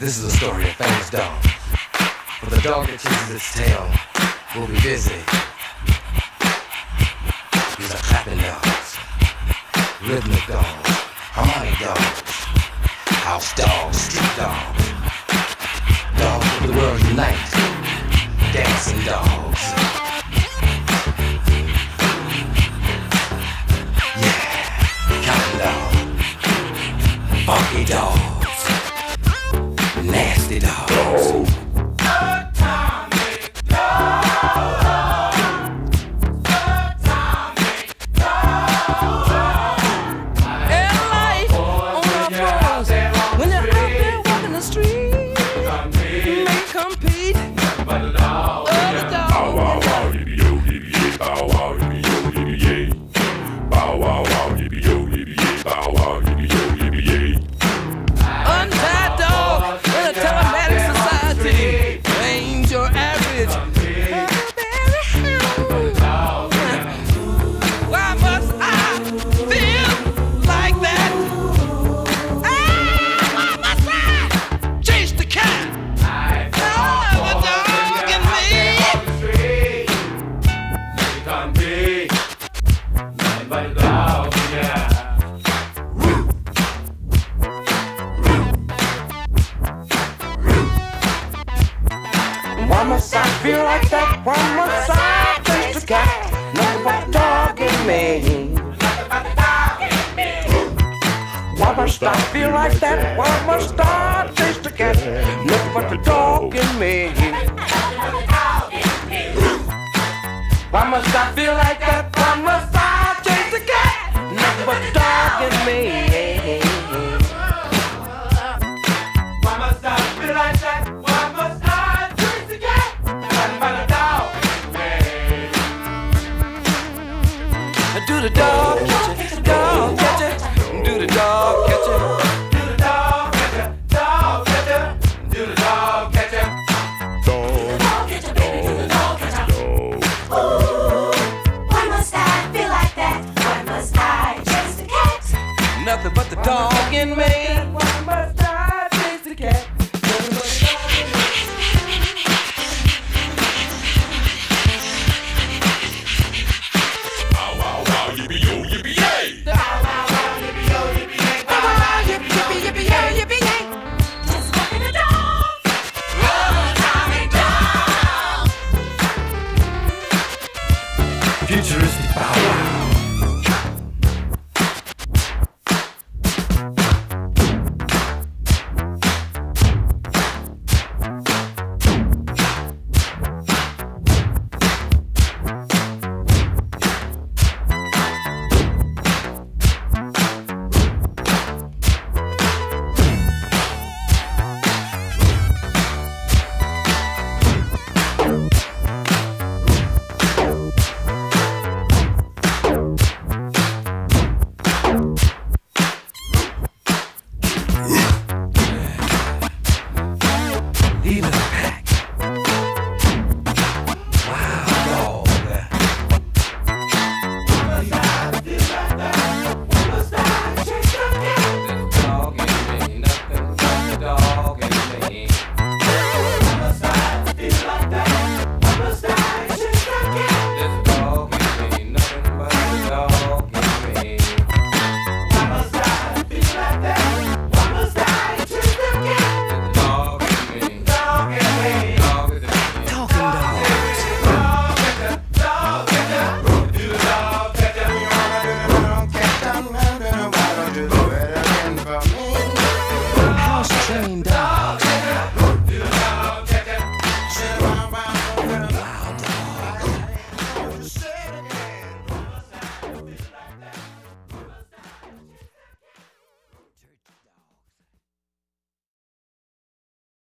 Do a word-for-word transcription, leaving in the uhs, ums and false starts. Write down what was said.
night, this is a story of famous dog. But the dog that chases its tail will be busy. These are clapping dogs, rhythmic dogs, harmonic dogs, house dogs, street dogs, dogs of the world unite, dancing dogs. Yeah, counting dogs, funky dogs. Nasty dogs. Atomic dogs. Atomic dogs. L A on the pros. When they're out there walking the street, they compete. But the dogs. Other dogs. Bow wow wow, yippee yo, yippee yay. Bow wow, yippee yo, yippee yay. Bow wow wow, yippee yo, yippee yay. Bow wow, yippee yo, yippee yay. Untied dog. I feel like that one more side face to cat. Nothing but a dog in me. Nothing but a dog in me. One more star, feel like that one more star face to cat. Nothing but a dog in me. One more star, feel like that one more star.